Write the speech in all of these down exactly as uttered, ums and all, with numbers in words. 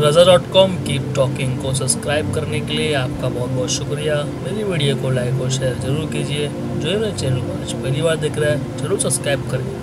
राज़ा dot com keep talking को subscribe करने के लिए आपका बहुत बहुत शुक्रिया। मेरी वीडियो को लाइक और शेयर ज़रूर कीजिए। जो मेरे चैनल को आज पहली बार देख रहा है ज़रूर सब्सक्राइब करिए।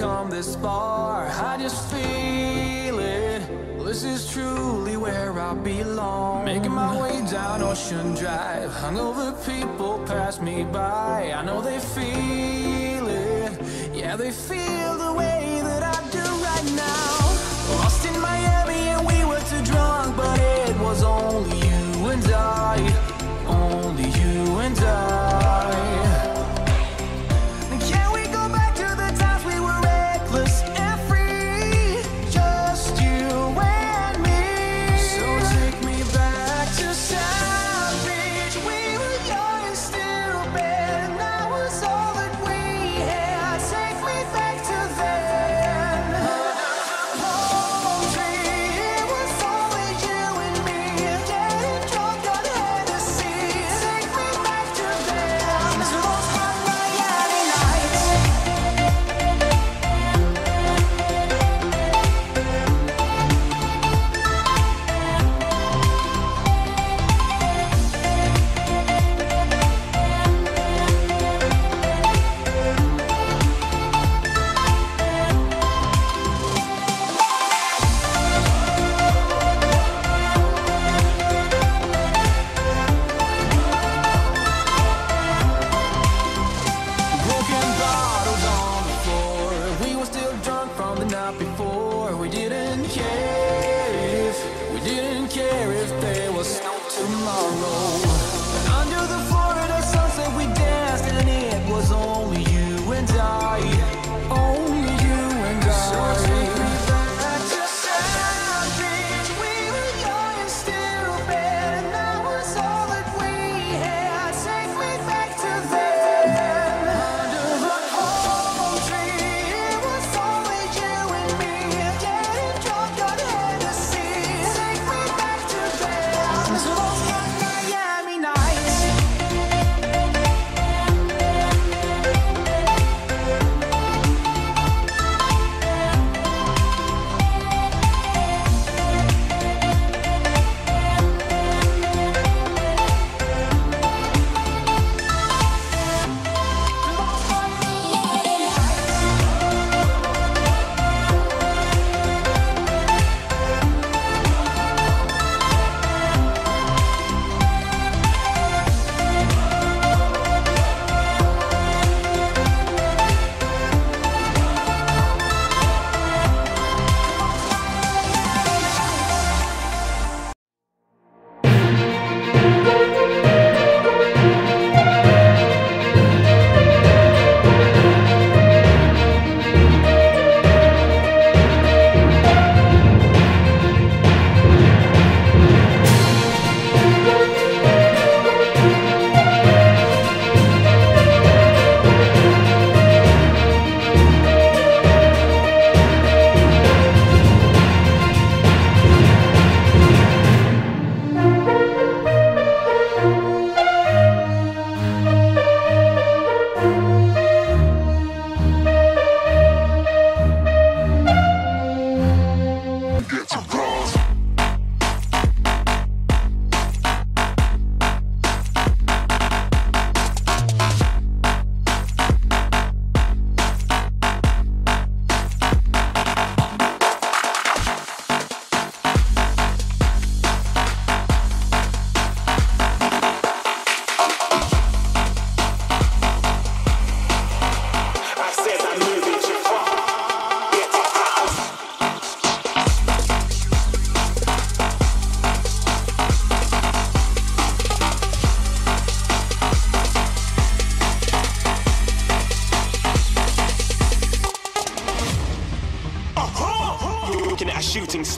Come this far, I just feel it. This is truly where I belong. Making my way down Ocean Drive, hungover people pass me by. I know they feel it. Yeah, they feel the way that I do right now. Lost in Miami and we were too drunk, but it was only you and I. Only you and I. Take me back to that. shooting